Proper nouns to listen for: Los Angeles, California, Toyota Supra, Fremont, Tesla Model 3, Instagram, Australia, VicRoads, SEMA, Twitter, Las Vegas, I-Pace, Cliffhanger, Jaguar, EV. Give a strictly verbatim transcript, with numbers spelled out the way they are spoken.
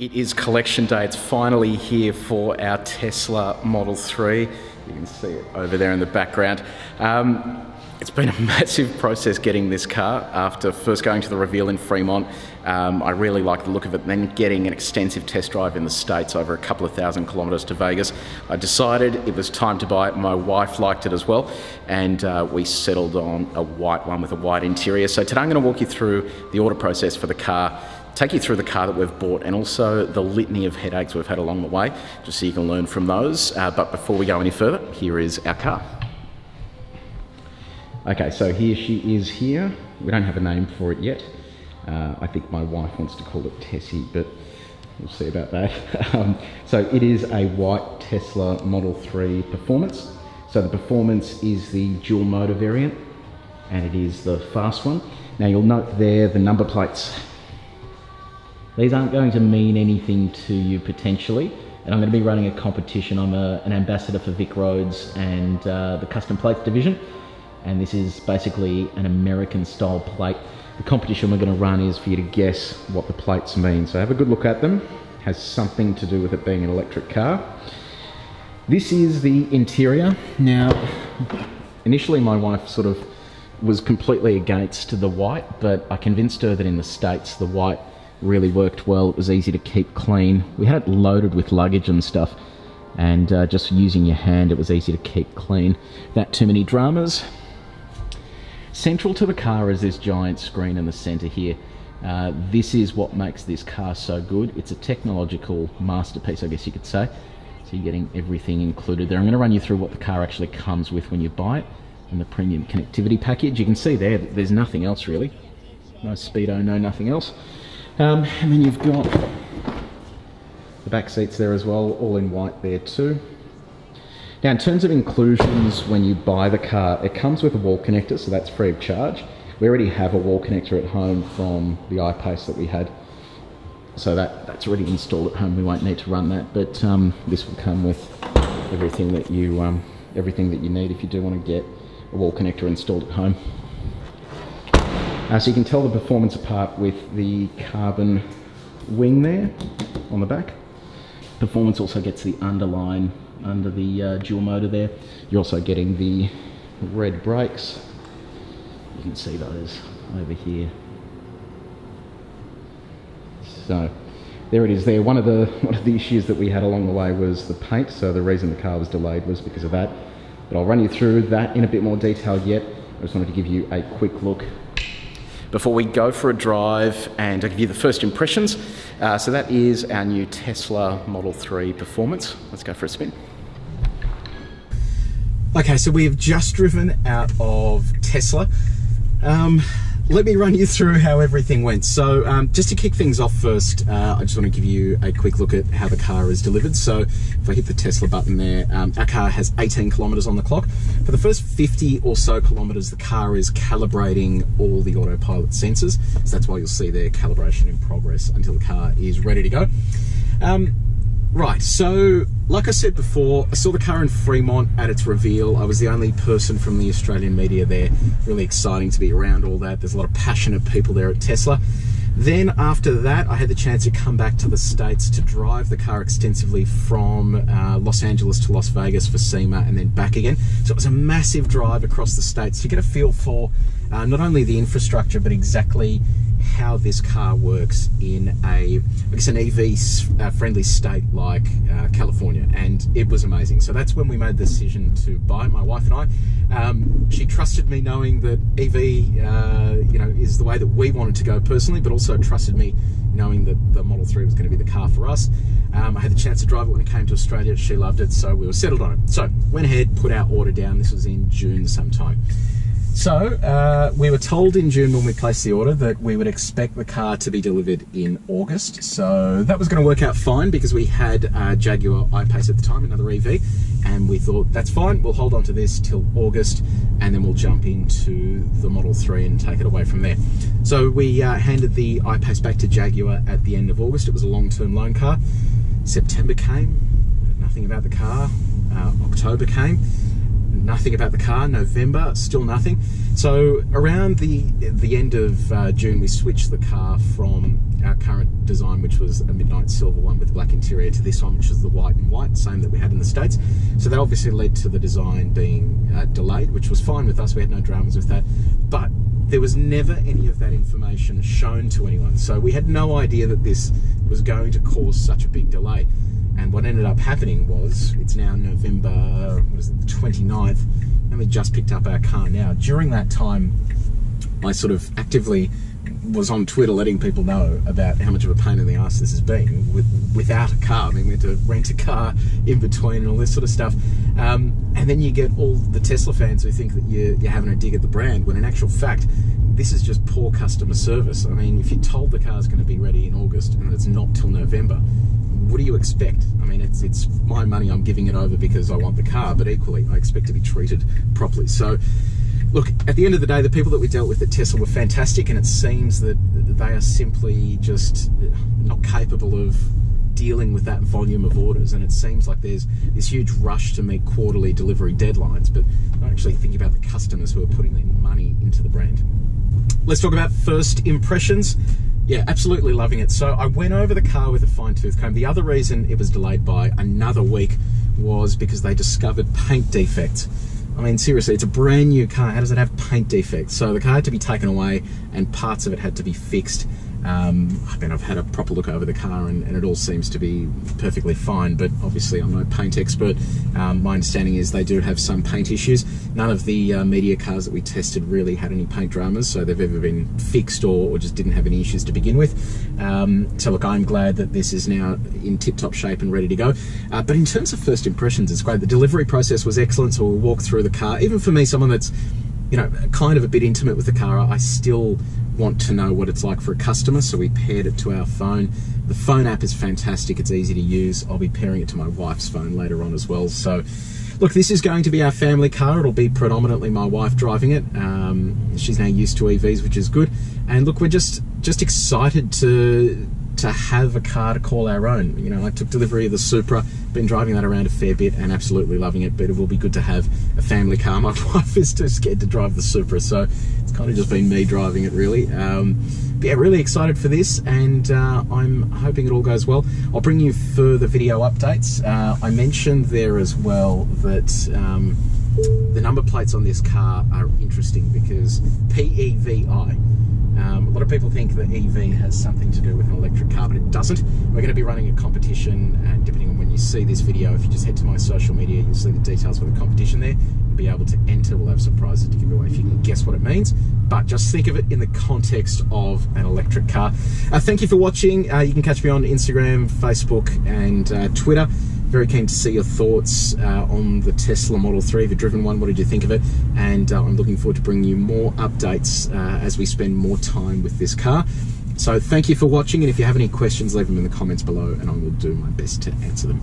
It is collection day. It's finally here for our Tesla Model three. You can see it over there in the background. Um, it's been a massive process getting this car. After first going to the reveal in Fremont, um, I really liked the look of it. Then getting an extensive test drive in the States over a couple of thousand kilometres to Vegas, I decided it was time to buy it. My wife liked it as well, and uh, we settled on a white one with a white interior. So today I'm going to walk you through the order process for the car, take you through the car that we've bought and also the litany of headaches we've had along the way, just so you can learn from those. Uh, but before we go any further, here is our car. Okay, so here she is here. We don't have a name for it yet. Uh, I think my wife wants to call it Tessie, but we'll see about that. Um, so it is a white Tesla Model three Performance. So the Performance is the dual motor variant, and it is the fast one. Now you'll note there the number plates. These aren't going to mean anything to you potentially, and I'm going to be running a competition. I'm a, an ambassador for VicRoads and uh, the custom plates division, and this is basically an American style plate. The competition we're going to run is for you to guess what the plates mean, so have a good look at them. It has something to do with it being an electric car. This is the interior. Now initially my wife sort of was completely against the white, but I convinced her that in the States the white really worked well. It was easy to keep clean. We had it loaded with luggage and stuff, and uh, just using your hand it was easy to keep clean. Not too many dramas. Central to the car is this giant screen in the center here. Uh, this is what makes this car so good. It's a technological masterpiece, I guess you could say. So you're getting everything included there. I'm going to run you through what the car actually comes with when you buy it and the premium connectivity package. You can see there that there's nothing else really. No speedo, no nothing else. Um, and then you've got the back seats there as well, all in white there too. Now in terms of inclusions when you buy the car, it comes with a wall connector, so that's free of charge. We already have a wall connector at home from the I-Pace that we had, so that, that's already installed at home. We won't need to run that, but um, this will come with everything that you um, everything that you need if you do want to get a wall connector installed at home. Uh, so you can tell the Performance apart with the carbon wing there on the back. Performance also gets the underline under the uh, dual motor there. You're also getting the red brakes. You can see those over here. So there it is there. One of the one of the issues that we had along the way was the paint. So the reason the car was delayed was because of that. But I'll run you through that in a bit more detail yet. I just wanted to give you a quick look before we go for a drive, and I'll give you the first impressions. Uh, so that is our new Tesla Model three Performance. Let's go for a spin. Okay, so we have just driven out of Tesla. Um, let me run you through how everything went. So um, just to kick things off first, uh, I just want to give you a quick look at how the car is delivered. So if I hit the Tesla button there, um, our car has eighteen kilometers on the clock. For the first fifty or so kilometers, the car is calibrating all the autopilot sensors. So that's why you'll see there, calibration in progress, until the car is ready to go. Um, Right, so like I said before, I saw the car in Fremont at its reveal. I was the only person from the Australian media there. Really exciting to be around all that. There's a lot of passionate people there at Tesla. Then after that, I had the chance to come back to the States to drive the car extensively from uh, Los Angeles to Las Vegas for SEMA and then back again. So it was a massive drive across the States to get a feel for uh, not only the infrastructure, but exactly how this car works in a, I guess, an E V friendly state like uh, California, and it was amazing. So that's when we made the decision to buy it, my wife and I. Um, she trusted me knowing that E V, uh, you know, is the way that we wanted to go personally, but also trusted me knowing that the Model three was going to be the car for us. Um, I had the chance to drive it when it came to Australia. She loved it, so we were settled on it. So went ahead, put our order down. This was in June sometime. So uh, we were told in June when we placed the order that we would expect the car to be delivered in August. So that was going to work out fine because we had a Jaguar I-Pace at the time, another E V, and we thought that's fine, we'll hold on to this till August and then we'll jump into the Model three and take it away from there. So we uh, handed the I-Pace back to Jaguar at the end of August. It was a long-term loan car. September came, nothing about the car. Uh, October came. nothing about the car. November, still nothing. So around the the end of uh, June, we switched the car from our current design, which was a midnight silver one with black interior, to this one, which is the white and white, same that we had in the States. So that obviously led to the design being uh, delayed, which was fine with us. We had no dramas with that, but there was never any of that information shown to anyone. So we had no idea that this was going to cause such a big delay. And what ended up happening was, it's now November, what is it, the twenty-ninth, and we just picked up our car now. During that time, I sort of actively was on Twitter letting people know about how much of a pain in the ass this has been with, without a car. I mean, we had to rent a car in between and all this sort of stuff. Um, and then you get all the Tesla fans who think that you're, you're having a dig at the brand, when in actual fact, this is just poor customer service. I mean, if you're told the car's going to be ready in August and it's not till November, what do you expect? I mean, it's it's my money, I'm giving it over because I want the car, but equally, I expect to be treated properly. So, look, at the end of the day, the people that we dealt with at Tesla were fantastic, and it seems that they are simply just not capable of dealing with that volume of orders, and it seems like there's this huge rush to meet quarterly delivery deadlines, but not actually thinking about the customers who are putting their money into the brand. Let's talk about first impressions. Yeah, absolutely loving it. So I went over the car with a fine-tooth comb. The other reason it was delayed by another week was because they discovered paint defects. I mean, seriously, it's a brand new car. How does it have paint defects? So the car had to be taken away and parts of it had to be fixed. Um, I mean, I've had a proper look over the car and, and it all seems to be perfectly fine, but obviously I'm no paint expert. Um, my understanding is they do have some paint issues. None of the uh, media cars that we tested really had any paint dramas, so they've ever been fixed or, or just didn't have any issues to begin with. Um, so look, I'm glad that this is now in tip-top shape and ready to go. Uh, but in terms of first impressions, it's great. The delivery process was excellent, so we'll walk through the car. Even for me, someone that's, you know, kind of a bit intimate with the car, I still want to know what it's like for a customer, so we paired it to our phone. The phone app is fantastic, it's easy to use. I'll be pairing it to my wife's phone later on as well. So look, this is going to be our family car. It'll be predominantly my wife driving it. Um, she's now used to E Vs, which is good. And look, we're just just excited to to have a car to call our own. You know, I took delivery of the Supra, been driving that around a fair bit and absolutely loving it, but it will be good to have a family car. My wife is too scared to drive the Supra, so it's kind of just been me driving it, really. Um, but yeah, really excited for this, and uh, I'm hoping it all goes well. I'll bring you further video updates. Uh, I mentioned there as well that um, the number plates on this car are interesting because P E V I. Um, a lot of people think that E V has something to do with an electric car, but it doesn't. We're going to be running a competition, and depending on when you see this video, if you just head to my social media, you'll see the details for the competition there. You'll be able to enter. We'll have some prizes to give away if you can guess what it means. But just think of it in the context of an electric car. Uh, thank you for watching. Uh, you can catch me on Instagram, Facebook, and uh, Twitter. Very keen to see your thoughts uh, on the Tesla Model three. If you've driven one, what did you think of it? And uh, I'm looking forward to bringing you more updates uh, as we spend more time with this car. So thank you for watching, and if you have any questions, leave them in the comments below and I will do my best to answer them.